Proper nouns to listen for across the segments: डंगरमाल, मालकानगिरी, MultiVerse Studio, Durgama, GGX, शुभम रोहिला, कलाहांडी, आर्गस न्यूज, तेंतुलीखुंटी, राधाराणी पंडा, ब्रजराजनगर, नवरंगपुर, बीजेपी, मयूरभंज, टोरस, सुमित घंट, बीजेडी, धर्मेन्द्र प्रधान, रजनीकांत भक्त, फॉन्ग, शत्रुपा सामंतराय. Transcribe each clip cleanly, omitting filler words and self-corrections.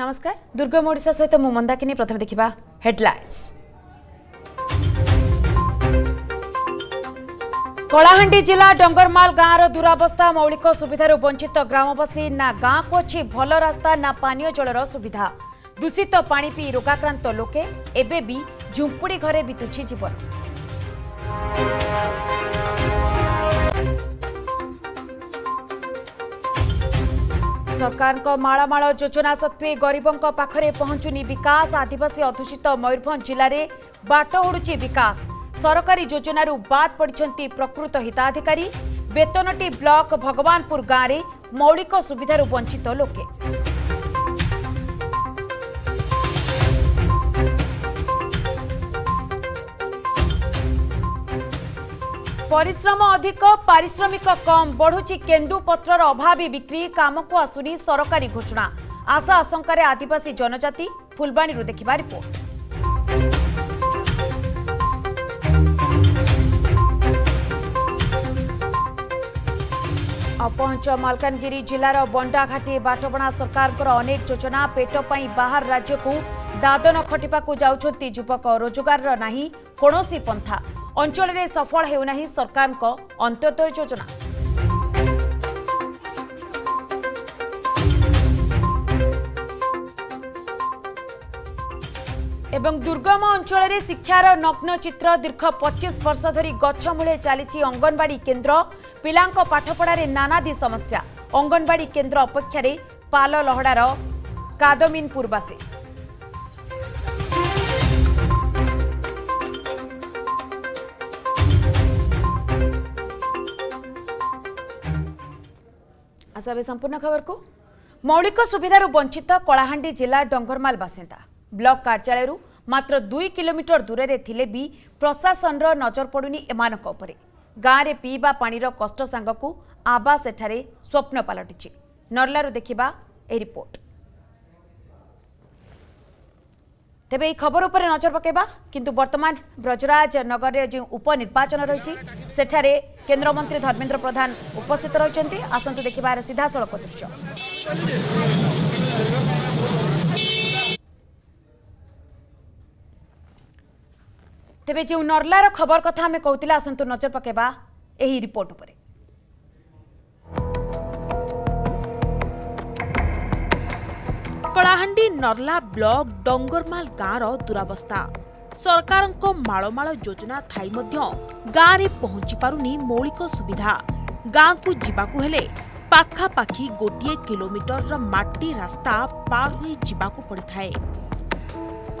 नमस्कार दुर्गम ओडिशा सहित मु मंदाकिनी प्रथम देखिबा हेडलाइन्स। कलाहांडी जिला डंगरमाल गाँव दुरावस्था मौलिक सुविधार वंचित ग्रामवासी ना गाँ को अच्छी भल रास्ता ना पानीय जलर सुविधा दूषित पानी पी रोगाक्रांत लोके एबे भी झुंपुड़ी घरे बीतुछि जीवन। सरकार को मालामाल योजना सत्वे गरीबों पाखरे पहुंचुनी विकास। आदिवासी अधूषित मयूरभंज जिले में बाट ओडुची विकास। सरकारी योजनारू बाद पड़िछंती प्रकृत हिताधिकारी। बेतनटी ब्लॉक भगवानपुर गाँव में मौलिक सुविधारू वंचित लोके। परिश्रम अधिक पारिश्रमिक कम बढ़ुची केन्दुपत्रर अभावी बिक्री। काम को आसुनी सरकारी घोषणा। आशा आशंकार आदिवासी जनजाति। फुलबाणी देखिबा रिपोर्ट। अपहंच मालकानगिरी जिलार बंडाघाटी बाटबणा सरकार अनेक योजना पेट पाई बाहर राज्य को दादन खटिपाकू जाउछंती युवक। रोजगार नाही कोनोसी पंथा। अंचल में सफल होना सरकार को अंत्योदय योजना। एवं दुर्गम अंचल में शिक्षार नग्न चित्र दीर्घ 25 वर्ष धरी गच्छमूले चली अंगनवाड़ी केन्द्र। पिलांको पाठपढ़ारे नानादी समस्या। अंगनवाड़ी केन्द्र अपेक्षार पाल लहड़ार कादमीनपुरवासी। संपूर्ण खबर को मौलिक सुविधार वंचित कलाहांडी जिला डंगरमाल बासिंदा ब्लॉक कार्यालय मात्र 2 किलोमीटर दूर थिले भी प्रशासन नजर पड़ुनी एमानक उपरे। गाँव में पीवा पानीर कष्ट सांग को आवास एठारे स्वप्न पलटिछि। नरलारू देखिबा ए रिपोर्ट। तेब यह खबर उपर नजर पकेबा किंतु बर्तमान ब्रजराज नगर में जो उपनिर्वाचन रही सेठारे केन्द्रमंत्री धर्मेन्द्र प्रधान उपस्थित रही। आसतु देखा सीधा सड़क दृश्य। तेबे जो नर्लार खबर कथा आम कहते आसतु नजर पकेबा एही रिपोर्ट उपरे। कलाहांडी नर्ला ब्लॉक डंगरमाल गाँवर दुरावस्था। सरकार को मालमाल योजना थाई गाँव में पहुंची पारुनी मौलिक सुविधा। गाँव को जीवाकु हेले पाखापाखी 1 किलोमीटर माटी रास्ता पार हो जीवाकु पड़िथाए।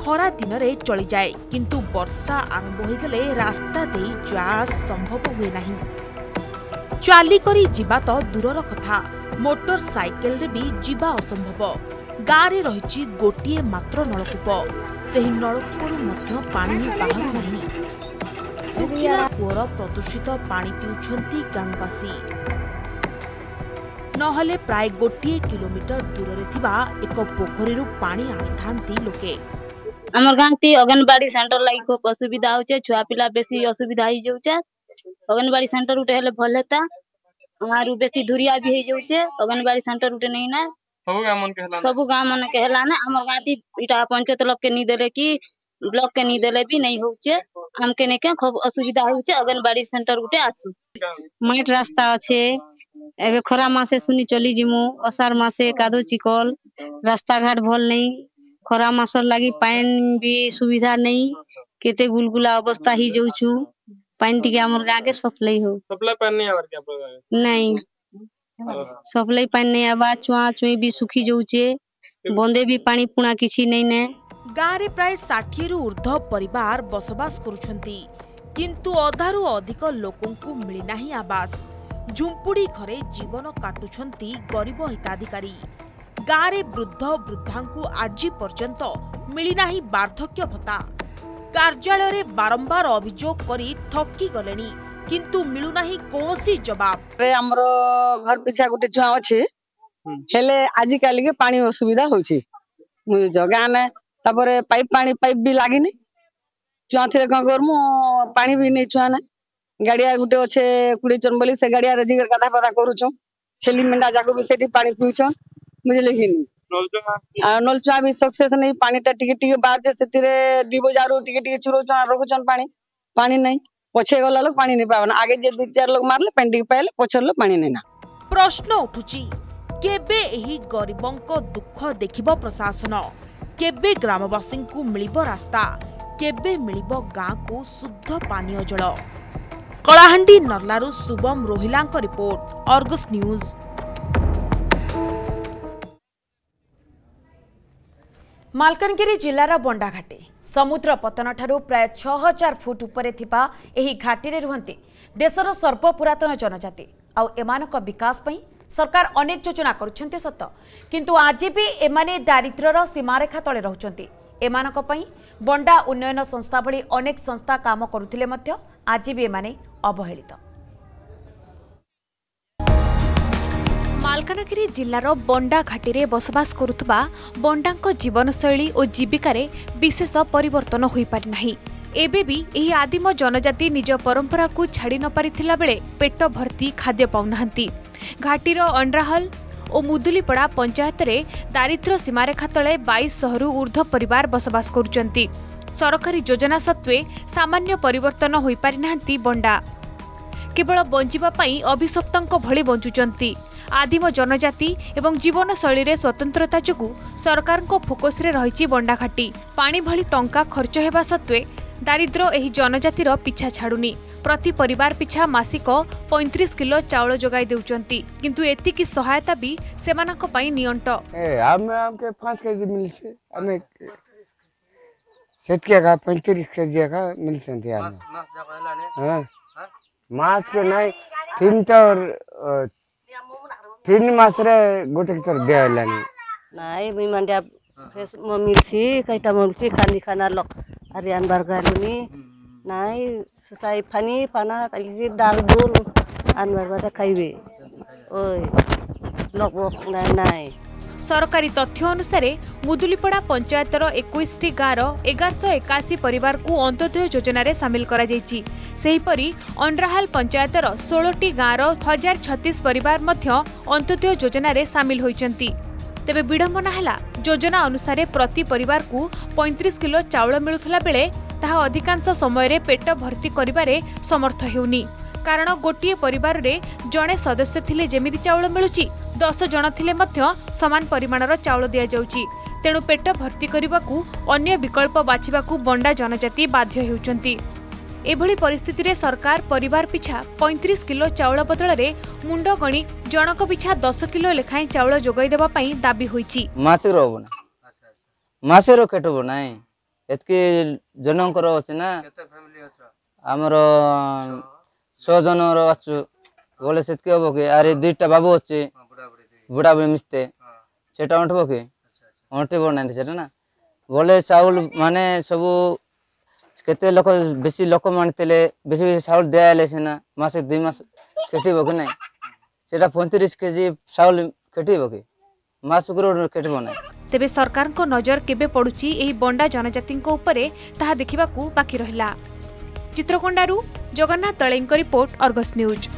खरा दिन रे चली जाए किंतु वर्षा आरंभ हो गले रास्ता दे जा संभव हुए नहीं। चाली करी जीवा तो दूरर कथा मोटर साइकिल रे भी जीवा असंभव। गाँव में रही गोटे मात्र नलकूप। से ही नलकूप बाहर नहीं। सुखिला कूर प्रदूषित पानी पिउछंती ग्रामवासी। नहले प्राय 1 किलोमीटर दूर रे थिबा एक पोखरी रु पानी आनि थांती लोके। हमर गांती अंगनबाड़ी सेंटर लाइ को असुविधा होचे। छुआ पिला बेसी असुविधा हो जाउचे। अंगनबाड़ी सेंटर उठे हेले भल हेता। हमार बेसी धुरिया भी हो जाउचे। अंगनबाड़ी सेंटर उठे नहीं ना सबु गाँव मन के हेला ना। हमर गांती इटा पंचायत लोग के नी देले कि ब्लॉक के नी देले भी नहीं होचे। हमके ने के खूब असुविधा होचे। अंगनबाड़ी सेंटर उठे आसु मैट रास्ता आछे। एबे खरा मासे सुनी चली जिमु असार मासे कादो चिकल रास्ता घाट भल नहीं। खरा मासर लागी पाइन भी सुविधा नहीं। केते गुलगुला अवस्था ही जोछु। पाइन टिके हमर गां के सप्लाई हो सप्लाई पाइन नहीं आवर के अपन नहीं सप्लाई पानी नहीं आवा। चुआ चुई भी सुखी जाऊचे। बंदे भी पानी पुणा किसी नहीं ने। गाँव में प्राय 60 रु ऊर्ध परिवार बसवास करुछंती किंतु अधारू अधिक लोकों को मिलना ही आवास। झुंपुड़ी घरे जीवन काटुछंती गरीब हिताधिकारी। गाँव में वृद्ध वृद्धा को आज पर्यंत मिलना ही वार्धक्य भत्ता। कार्यालय रे बारंबार अभियोग करी थकी गलेनी किंतु मिलू नाही कोनोसी जवाब। रे हमरो घर पिछा गुटे जुआ अछि हेले आज काल के पानी असुविधा होछि। मु जगा ने तबरे पाइप भी लागिनी। जुआ थे का करमु पानी भी नहीं जुआ ना। गाड़िया गुटे अछि 20 जन बोली से गाड़िया रजिगर कथा पता करू छौ। छेली मेंडा जाको भी सेठी पानी पिउ छौ। मुझे लेखिनी नल छुआ भी सक्सेस नहीं पानी टा टिके बाहर जे सेतिरे दिबजारू टिके चुरो रखुछन पानी पानी नहीं पछे गला लोग पानी नहीं पावन आगे जे दु चार लोग मारले पेंडिंग पाले पछर लोग पानी नहीं ना प्रश्न उठुची केबे एही गरीबंको दुख देखिबो प्रशासन केबे ग्रामवासींकु मिलिबो रास्ता केबे मिलिबो गांकु शुद्ध पानी जल कलाहांडी नर्लारू शुभम रोहिलांको रिपोर्ट आर्गस न्यूज। मालकानगिरी जिलार बंडाघाटी समुद्र पतन ठारू प्राय 6000 फुट उपरे थिबा एही घाटी रे रुहंती देशर सर्वपुरातन जनजाति आ एमानक विकास पई सरकार अनेक योजना करुछंती सत किंतु आज भी एमाने दारिद्र्यर सीमारेखा तले रहउछंती एमानक पई बंडा उन्नयन संस्था भली अनेक संस्था काम करुथिले मध्य आज भी एमाने अवहेलित। मालकानगिरी जिलार बंडा घाटी रे बसवास करुवा बंडांको जीवनशैली और जीविकार विशेष परिवर्तन हो पारि नाही एबे भी एही आदिम जनजाति निज परंपरा को छाड़ी न पारिथिला बेले पेट भर्ती खाद्य पाउनाहंती घाटीर अंड्राहल और मुदुलीपड़ा पंचायत रे दारिद्र्य सीमारेखा तले 2200 रु ऊर्ध्व परिवार बसवास करुचंती सरकारी योजना सत्वे सामान्य परिवर्तन हो पारि नाहंती बंडा केवल बंचिबा पई अभिशप्तंको भली बंचुचंती आदिम जनजाति एवं जीवनशैली रे स्वतंत्रता जोगु सरकार को फोकस रे रही बंडाघाटी पानी भली टंका खर्च होगा सत्वे दारिद्र्य एही जनजातिर पिछा छाड़ुनी प्रति परिवार पिछा मासिक 35 किलो चाउल जोगाई देउचंती किंतु एतिकी सहायता भी सेमानक पई नियंट ए आमे हमके 5 केजी मिलसे आमे सेतके का 35 केजी का मिलसेंती आमे मास जगहला ने हां मास के नहीं तीन तो 3 मास रे गोटे के तर देलानी नाही मी मांड्या फेस म मिलसी काईटा मिलसी खानी खाना लोक अरे अनबार गालुनी नाही ससाई फनी पाना काईसी दाल दूल अनबार बाटा खाइबे ओय लोक नाही नाही सरकारी तथ्य अनुसार मुदुलीपड़ा पंचायतर 21टी गाँव 1181 परिवार को अंत्योदय योजन सामिल करा करहीपरी अंड्राहाल पंचायतर 16टी गाँव 1036 परिवार अंत्योदय योजन सामिल होती तेबे विडंबना है योजना अनुसार प्रति परिवार को 35 किलो चाउल मिलुला बेले ताहा अधिकांश समय पेट भर्ती करिबारे समर्थ हेउनी कारण गोटे परिवार रे जड़े सदस्य थिले जेमिति चाउल मिलुची 10 जन थिले मध्य समान परिमाणर चाउल दिया जाउची तेणु पेट भर्ती करबाकू अन्य विकल्प बाछिबाकू बंडा जनजाति बाध्य हेउचंती एभली परिस्थिति रे सरकार परिवार पिछा 35 किलो चाउल बदल रे मुंडो गणी जनक पिछा 10 किलो लेखाए चाउल जोगाई देबा पई दाबी होईची मासे रोबना अच्छा मासे रो केटबो नाही एतके जनकर होसे ना केते फॅमिली होचा हमर 100 जनर होचु बोले सेतके होबो के अरे दुईटा बाबू होचे बुढ़ा बुढ़ी मिस्ते सेटा अंटबो के अंटबो नै सेटा ना बोले चाउल माने सब केते लोक बेसी लोक मानतेले बेसी बेसी चाउल देले सेना मासे 2 मास केटिबो के नै सेटा 35 केजी चाउल केटिबो के मास गुरो केटिबो नै तेबे सरकार को नजर केबे पडुची एही बंडा जनजाति को ऊपर ताहा देखिबा को बाकी रहिला। चित्रकोंडारू जगन्नाथ तळेंको रिपोर्ट आर्गस न्यूज।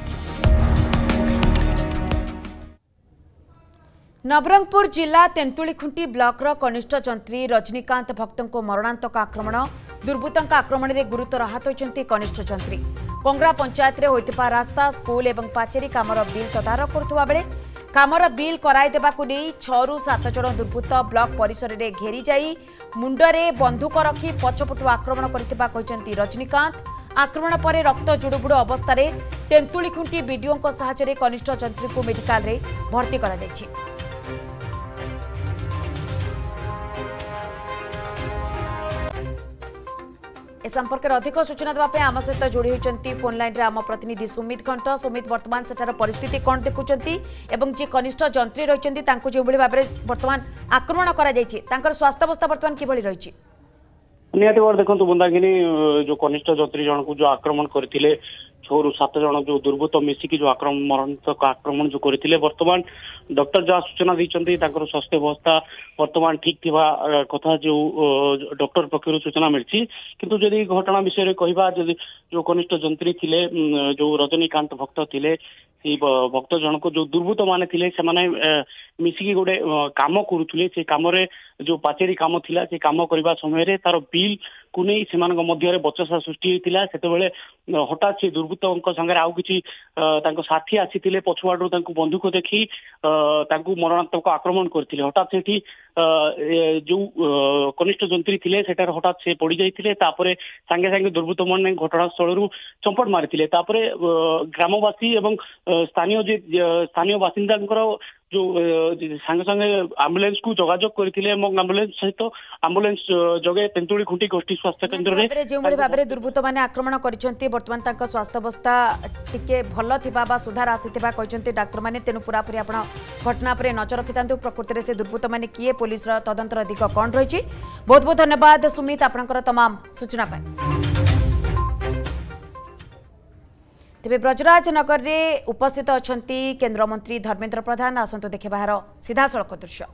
नवरंगपुर जिला तेंतुलीखुंटी ब्लॉक रो कनिष्ठ जंत्री रजनीकांत भक्त को मरणांतक आक्रमण दुर्बृत्तक आक्रमण रे गुरुतर आहत होइचंती कनिष्ठ जंत्री कोंगरा पंचायत रे होइतबा रास्ता स्कूल एवं पाचेरी कामर बिल तदारक करथुवा बेले कामर बिल कराई देबा को नै 6 रु 7 जण दुर्बृत्त ब्लॉक परिसर रे घेरी जाई मुंडरे बंदूक रखी पछपटु आक्रमण करथिबा कहचंती रजनीकांत आक्रमण पर रक्त जुड़ुबुड़ अवस्था रे तेंतुलीखुंटी बीडीओ साहय कनिष्ठ जंत्री को मेडिकल रे भर्ती करा ଯାଇଛି। ए संपर्क में अधिक सूचना देवाई आम सहित जोड़ी होती फोन लाइन रे आम प्रतिनिधि सुमित घंट। सुमित, वर्तमान सेठार परिस्थिति कौन देखुंती एवं जे कनिष्ठ जंत्री रही जो भाव में बर्तमान आक्रमण करा ଯାଇଛି तांकर स्वास्थ्यावस्था बर्तमान किभली रही निहाती भाव देखो बंदागिनी जो कनिष्ठ जंत्री जन को जो आक्रमण करते 6 6 रु 7 जन जो दुर्बृत्त मिसिकी जो आक्रमण जो करते बर्तमान डॉक्टर जहाँ सूचना देते स्वास्थ्य व्यवस्था बर्तमान ठीक थिबा कथा जो डॉक्टर पक्षर सूचना मिली किंतु जदि घटना विषय में कहवा जो कनिष्ठ जंत्री थिले जो रजनीकांत भक्त थिले भक्त जनक जो दुर्बृत्त माने थिले सेमाने मिसिकी गोटे काम करुले से कम जो पाचेरी कम थिला से कम करने समय तार बिल को नहीं से मध्य बचसा सृष्टि होता से हठात से दुर्बृत्त संगे आउ कि साथी आसी पछुआड़ बंधुक देखी मरणात्मक आक्रमण करते हठात से जो कनिष्ठ जंत्री थे सेठार हठात से पड़ जाते सांगे सांगे दुर्बृत्त मैंने घटनास्थल चंपट मारी ग्रामवासी एवं स्थानीय बासिंदा जो सांगे सांगे आम्बुलेंस को जोगाजोग करथिले आम्बुलेंस सहित आम्बुलेंस जगे तेंतुली खुंटी गोष्ठी स्वास्थ्य केन्द्र रे जे भाबरे दुर्बृत्त माने आक्रमण करिसंती वर्तमान तांका स्वास्थ्य अवस्था टिके भल थिबा बा सुधार आसीथिबा कहिसंती डाक्टर माने तेनु पूरापूरी आपण घटना पर नजर रखितांतु प्रकृति रे से दुर्बृत्त माने किए पुलिस रा तदंतर अधिक कोन रहिछि। बहुत बहुत धन्यवाद सुमित आपनकर तमाम सूचना पाई। तेबे ब्रजराज नगर में उपस्थित अछंती केंद्र मंत्री धर्मेंद्र प्रधान आसंतु देखे बाहर सीधा सड़क दृश्य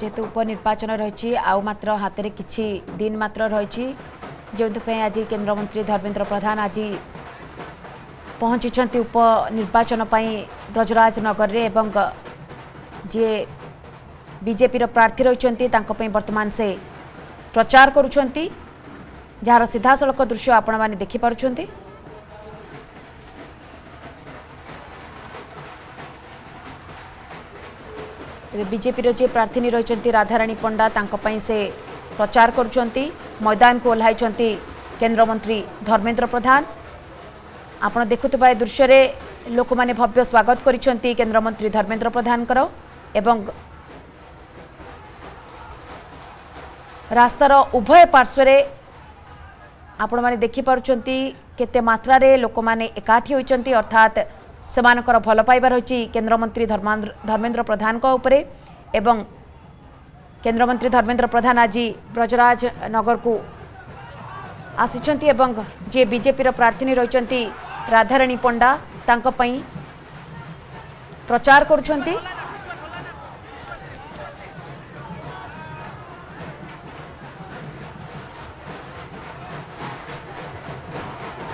जेतु उपनिर्वाचन रही मात्र हाथ में किछि दिन मात्र रही जो आज केंद्र मंत्री धर्मेंद्र प्रधान आज पहुँची उपनिर्वाचन ब्रजराज नगर रे एवं जे बीजेपी रो प्रार्थी रही वर्तमान से प्रचार करुँच जार सीधासलख दृश्य आपण मैंने देखिपुं बीजेपी रो जे प्रार्थी रही राधाराणी पंडा से प्रचार करुँच मैदान को ओह्लाई केंद्र मंत्री धर्मेंद्र प्रधान आपण देखुवा ए दृश्य रे लोक माने भव्य स्वागत करिसेंती केंद्र मंत्री धर्मेंद्र प्रधान एवं रास्तार उभय पार्श्वे आपण माने देखिपुंती केते मात्रा रे लोक माने एकाठी होइचंती अर्थात समानकर भल पाइबा रही केंद्रमंत्री धर्मेंद्र प्रधान उपरे एवं केंद्रमंत्री धर्मेंद्र प्रधान आज ब्रजराज नगर को आसीचंती एवं जे बीजेपी रो प्रार्थी रही राधाराणी पंडा तांका पई प्रचार करुछंती।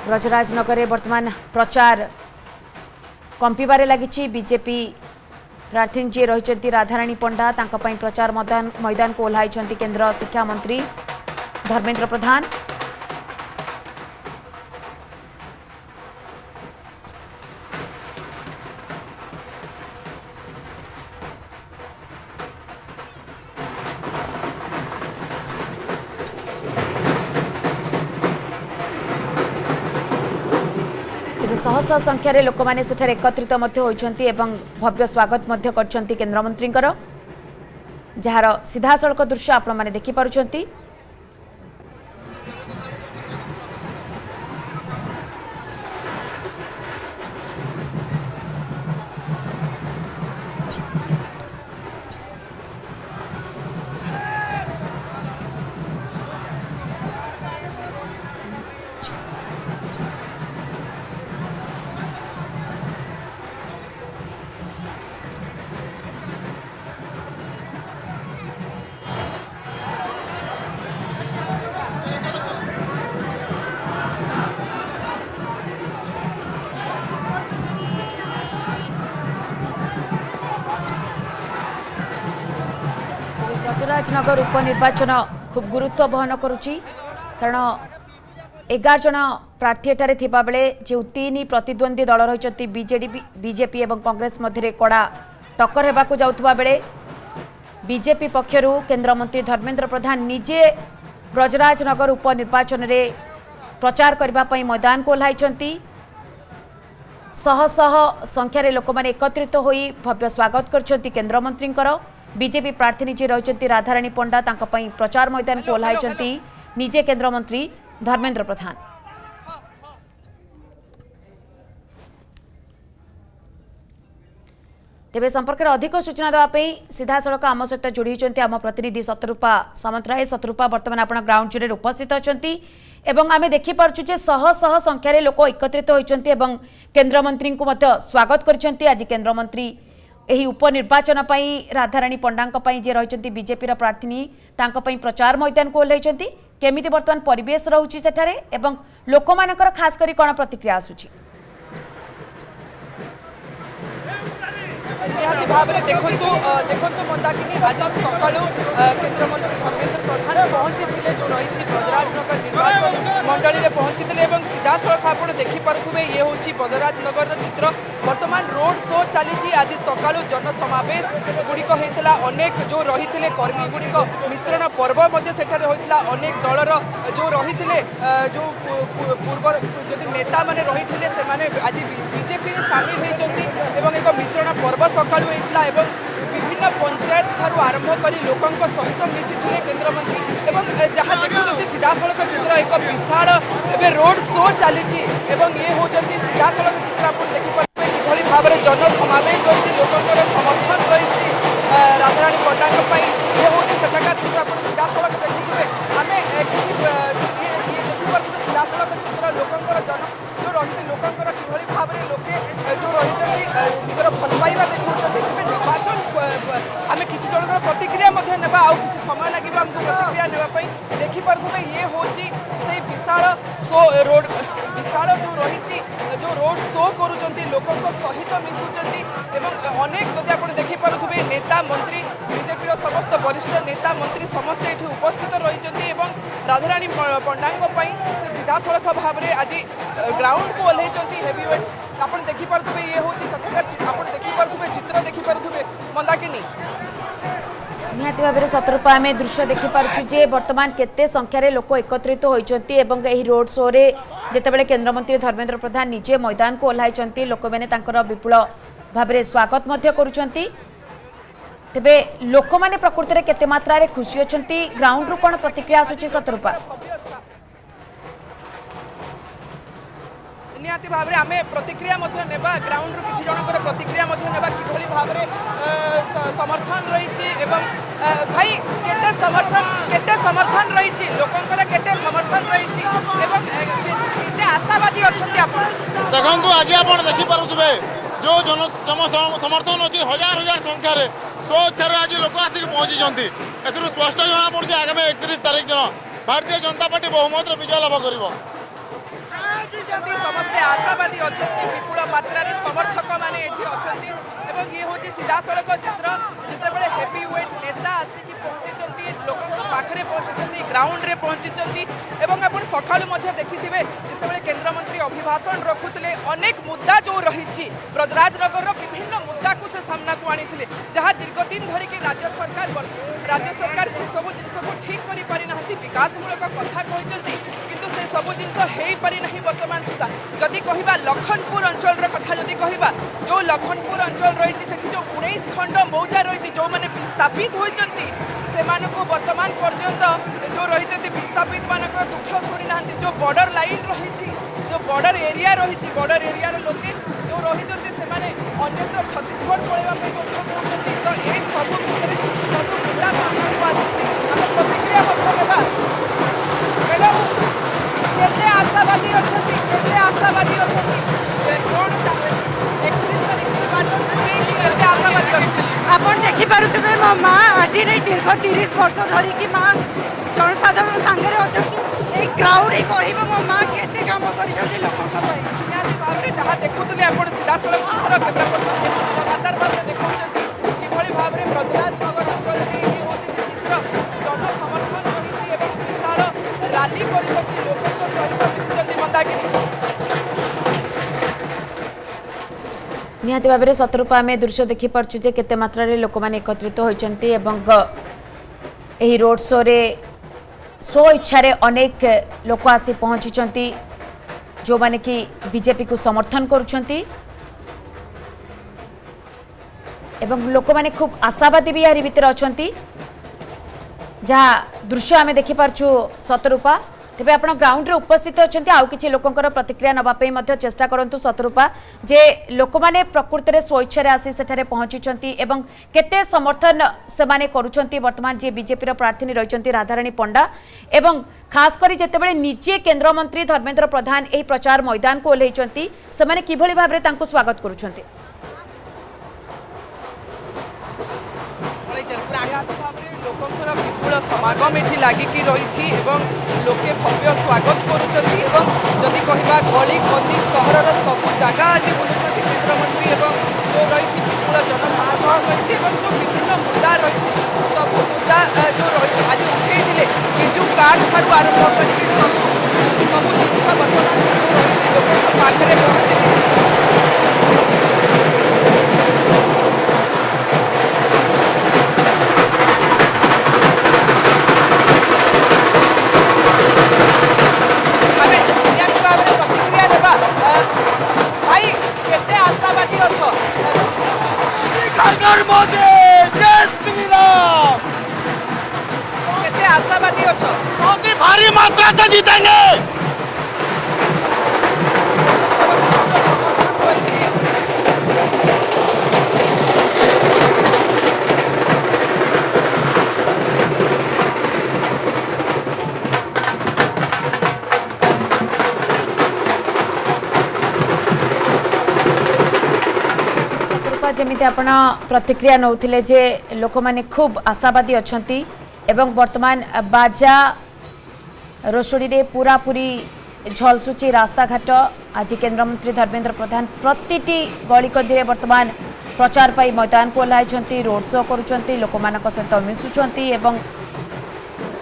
ब्रजराज नगर में वर्तमान प्रचार कंपिबारे लगी बीजेपी प्रार्थी जी रही राधाराणी पंडा प्रचार मैदान को ओह्ल केन्द्र शिक्षा मंत्री धर्मेन्द्र प्रधान। शह शह संख्यार लोक मैंने एकत्रित भव्य स्वागत कर केन्द्रमंत्री जार सीधा सड़क दृश्य आपण मैंने देखिपुर। राजनगर उपनिर्वाचन खूब गुरुत्व बहन करुच्ची कारण 11 जन प्रार्थी एठारे थिबा बेले जो तीन प्रतिद्वंदी दल रही बीजेडी बीजेपी और कांग्रेस मध्य कड़ा टक्कर होगा जाऊा बेले बीजेपी पक्षर केन्द्रमंत्री धर्मेन्द्र प्रधान निजे ब्रजराजनगर उपनिर्वाचन में प्रचार करने मैदान को ओह्ल शह शह संख्यार लोक मैंने एकत्रित हो भव्य स्वागत कर केन्द्रमंत्री बीजेपी प्रार्थी निजे रही राधाराणी पंडा प्रचार मैदान को ओह्ल निजे केन्द्रमंत्री धर्मेन्द्र प्रधान। तेज संपर्क में अधिक सूचना देवाई सीधासख आम सहित जोड़ी होती आम प्रतिनिधि शत्रुपा सामंतराय। शत्रुपा बर्तमान आप ग्राउंड जीरो उपस्थित अच्छा आम देखिपार्चु जे शह शह संख्यार लोक एकत्रित होती केन्द्रमंत्री को स्वागत करते। आज केन्द्रमंत्री एही उपनिर्वाचन पर राधाराणी पंडा जे रही बीजेपी प्रार्थी प्रचार मैदान को ओह्ल केमी बर्तमान परिवेश रही सेठारे एवं लोक मान खास करी कौन प्रतिक्रिया आसुची। निहाती भाव में देखु मंदाकिनी आज सकाल केन्द्रमंत्री धर्मेन्द्र प्रधान पहुंची थे जो रही ब्रजराजनगर निर्वाचन मंडल में पहुंची थे। सीधासख आप देखिपे ये हूँ ब्रजराजनगर चित्र बर्तमान रोड शो चली आज सकाल जनसमावेश गुड़िक होता अनेक जो रही कर्मी गुड़िक मिश्रण पर्व से अनेक दलर जो रही जो पूर्व जो नेता मैंने रही आज बीजेपी सामिल होती एक मिश्रण पर्व सकाल होता है। विभिन्न पंचायत ठार आरंभ कर लोक सहित मिसी केन्द्रमंत्री एवं जहाँ देखते सीधासख चित्र एक विशाल ए रोड शो चली ये हूँ सीधासख चित्र आप देखिपारे कि भाव में जनसमावेश रही लोकर समर्थन रही राधाराणी पंडा ये हूँ सेठाकार चित्र आप सीधासख देखिए आम देखिपुर सीधासख चित्र लोकर जन जो रही लोकर कि भाव में लोके जो रही निजर भल पाइबा देखा निर्वाचन आम कि जन प्रतिक्रिया ना आउ कि समय लगे आमको प्रतिक्रिया नापी देखिपे ये हूँ से विशाल शो रोड विशाल जो रही जो रोड शो करुँच लोक सहित मिशुँच अनेक जब आप देखिपे नेता मंत्री बीजेपी समस्त वरिष्ठ नेता मंत्री समस्ते ये उपस्थित रही राधाराणी पंडा से सीधासख भाव में आज ग्राउंड को ओह्ल हेवीवेट आप देखिपे ये हूँ आप देखिपे चित्र देखिपे मंदाकिनी निहाती भाव में सतर्पा आम दृश्य देखिपार्चु जे बर्तमान केते संख्यार लोक एकत्रित होती रोड शो रे जितेबाला केन्द्रमंत्री धर्मेन्द्र प्रधान निजे मैदान को ओह्ल लोक मैंने विपुल भाव में स्वागत करे लोक मैंने प्रकृति में केते मात्रा खुशी अच्छा ग्राउंड रु कौन प्रतिक्रिया आसूची सतर्पा। निहाती भाव में आम प्रतिक्रिया ग्राउंड रु किसी जनकर प्रतिक्रिया कि भाव में समर्थन रही भाई केते समर्थन रही लोकंकर केते समर्थन रही आशावादी अच्छा देखो आज आप देखिपे जो जन समर्थन अच्छी हजार हजार संख्यार सो छार आज लोक आसिक पहुंची एथु स्पष्ट जना पड़ी आगामी 31 तारीख दिन भारतीय जनता पार्टी बहुमत विजय लाभ कर समस्ते आशावादी अच्छा विपुल मात्रा समर्थक मैंने ये हूँ सीधासल जिते बड़े हेवी वेट नेता आसिक पहुंची लोकों पाखे पहुंची ग्राउंड में पहुंची और सका देखिथे जितेबाला केन्द्रमंत्री अभिभाषण रखुले अनेक मुद्दा जो रही ब्रजराजनगर विभिन्न मुद्दा को से सामना को आनी जहाँ दीर्घ दिन धरिकी राज्य सरकार से सब जिनस को ठीक करना विकासमूलक कथा कहते से सबु जिनस बर्तमान सुधा जदि कह लखनपुर अंचल कथा जदि कह जो लखनपुर अंचल रही से जो 19 खंड मौजा रही जो मैंने विस्थापित होती से बर्तमान पर्यंत जो रही विस्थापित मानक दुख शुणी ना जो बॉर्डर लाइन रही जो बॉर्डर एरिया लोके जो रही से अन्यत्र छत्तीसगढ़ पलैवाई कहते तो ये सब भितर सब मुद्दा सामना आम प्रतिक्रिया देखिपे मो माँ आज नहीं दीर्घ 30 वर्ष धरिकी माँ जनसाधारण सांगे अच्छा ग्राउंड कह मो माँ के कम कर देखुले आप सीधासल चित्र लगातार भाव में देखा कि भाव में ब्रजराजनगर अंचल हूँ से चित्र जनसमर्थन रही विशाल राली निहाती भाव सतरूप आम दृश्य देखिपे के मात्र लोक मैंने एकत्रित होती रोड शो रे स्व इच्छा अनेक लोक आसी पहुंची जो माने कि बीजेपी को समर्थन करुँच खूब आशावादी भी यार भितर अच्छा जहाँ दृश्य आम देखिपारु सतरूपा तेरे आप ग्राउंड रे उपस्थित अच्छा आउ कि लोकंर प्रतिक्रिया नापी चेष्टा करूँ सतरूपा जे लोक मैंने प्रकृति में स्वेच्छा आसी से पहुंची एवं केते समर्थन से माने वर्तमान जी बीजेपी प्रार्थी रही राधाराणी पंडा एवं खास करी जितेबाला निजे केन्द्रमंत्री धर्मेन्द्र प्रधान यही प्रचार मैदान को ओह्लैंट से कि भाव में स्वागत करुँच विपुल समागम ये लगिकी रही लोके भव्य स्वागत करुँचि कह गली गंदी सहर सबू जगह आज बुलूँ केन्द्रमंत्री जो रही विपुल जनसाधारण रही जो विभिन्न मुद्दा रही सबू मुद्दा जो रही आज उठे बिजू कार्ड ठार् आरंभ कर सबू जिन बर्तमान रही लोक पाखे पहुँची जमीती आपण प्रतिक्रिया नौथिले जे लोक माने खूब आशावादी अछंती एवं वर्तमान बाजा रोसड़ी रे पूरा पूरी झलसुची रास्ताघाट आज केन्द्रमंत्री धर्मेन्द्र प्रधान प्रतिटी गलिकंदी वर्तमान प्रचार पाई मैदान को ओह्लैंट रोड शो करुँच लोक सहित मिशुंट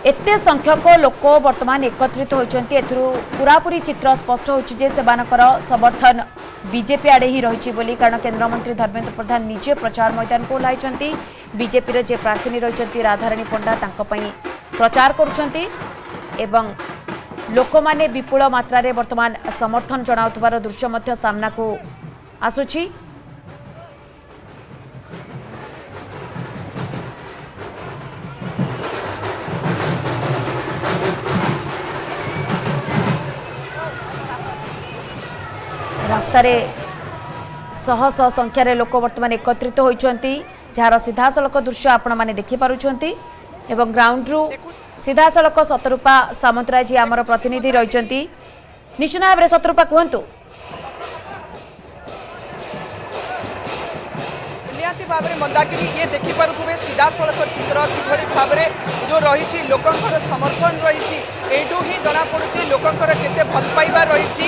एत संख्यक लोक वर्तमान एकत्रित होती पूरा पूरी चित्र स्पष्ट होचे समर्थन बीजेपी आड़े ही रही बोली कारण केन्द्रमंत्री धर्मेन्द्र प्रधान निजे प्रचार मैदान को ओह्लैंट बीजेपी जे प्रार्थी रही राधाराणी पंडा प्रचार एवं लोक माने विपुल मात्रा रे वर्तमान समर्थन जनाउथबार दृश्य मध्य सामना को आसुछि रास्तारे शह शह संख्यार लोक वर्तमान एकत्रित होती जार सीधासलख दृश्य आपण मैंने देखिपुंट एवं ग्राउंड रु सीधासलख सतरूपा सामंतराय जी आमर प्रतिनिधि रही निश्चित भाव में सतरूपा कहतु निहाती भाव में मंदाकिनी ये देखिपे सीधासलख चित्र किभली भाव में जो रही लोकंर समर्थन रही एठू ही जनापड़ी लोकंर के भल पाइबा रही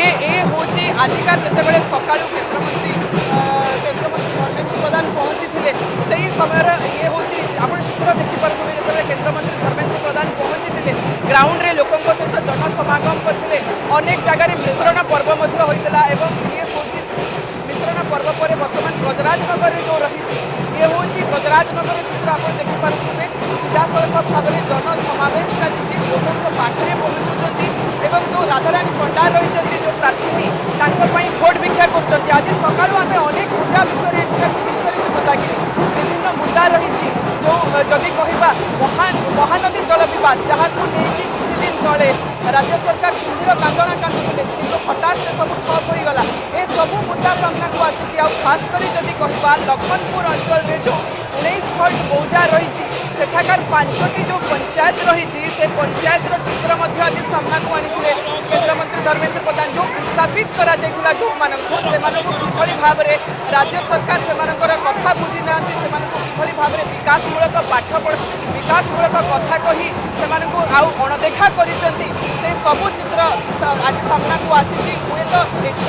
ये हूँ आजिका जिते बड़े सका केन्द्रमंत्री धर्मेन्द्र प्रधान करते अनेक जगह मिश्रण पर्व होता एवं ये हूँ मिश्रण पर्व पर बर्तमान ब्रजराजनगर जो रही ये हूँ ब्रजराजनगर चित्र आप देखिपे सीधासल भाव में जनसमावेश चलती लोगों को पाखे पहुँचुं जो राधारानी पंडा रही जो प्रार्थी भोट भिक्षा कर आज सका आम अनेक मुद्दा विषय विभिन्न मुद्दा रही जो जदि कह महानदी जल विवाद जहाँ नहीं किद ते राज्य सरकार कुंडीर कांदना कांदुले कि हटात से सब ठप होगा ए सबू मुद्दा सामना को आसी खास करी जदि कह लखनपुर अंचल में जो 19 फट मौजा रही सेठाकार 5टी जो पंचायत रही से पंचायत चित्र आज सामना को आनी केन्द्रमंत्री धर्मेन्द्र प्रधान जो विस्थापित कराइला जो किभली भाव में राज्य सरकार से कथा बुझी ना किभली भाव में विकासमूलक पाठ विकासमूलक कथा कही आउ अणदेखा करबू चित्र आज सामना को आसी हुए तो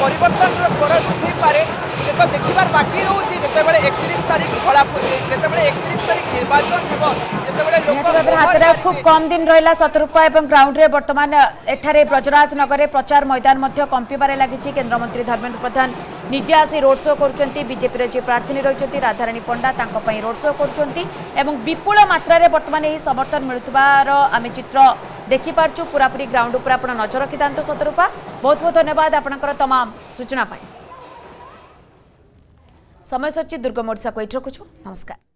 परिवर्तन स्वर वृद्धि पाए एक देखार बाकी रोचे जितेबाला 31 तारीख भला जितेबाला 31 तारीख निर्वाचन हो जितेबाला खूब कम दिन रहा शतरूप और ग्राउंड में बर्तमान एठारे ब्रजराजनगर में प्रचार मैदान कंपिबार लगी केन्द्रमंत्री धर्मेन्द्र प्रधान निजे आसी रोड शो कर बीजेपी जी प्रार्थी रही राधाराणी पंडा रोड शो कर विपुल मात्रा बर्तमान यही समर्थन मिलुवार आम चित्र देखिपार्चु पूरापूरी ग्राउंड उपर आप नजर रखी था शतरूपा बहुत बहुत धन्यवाद आपणकर तमाम सूचना समय सूची दुर्गम ओडिशा को ये रखुचु नमस्कार।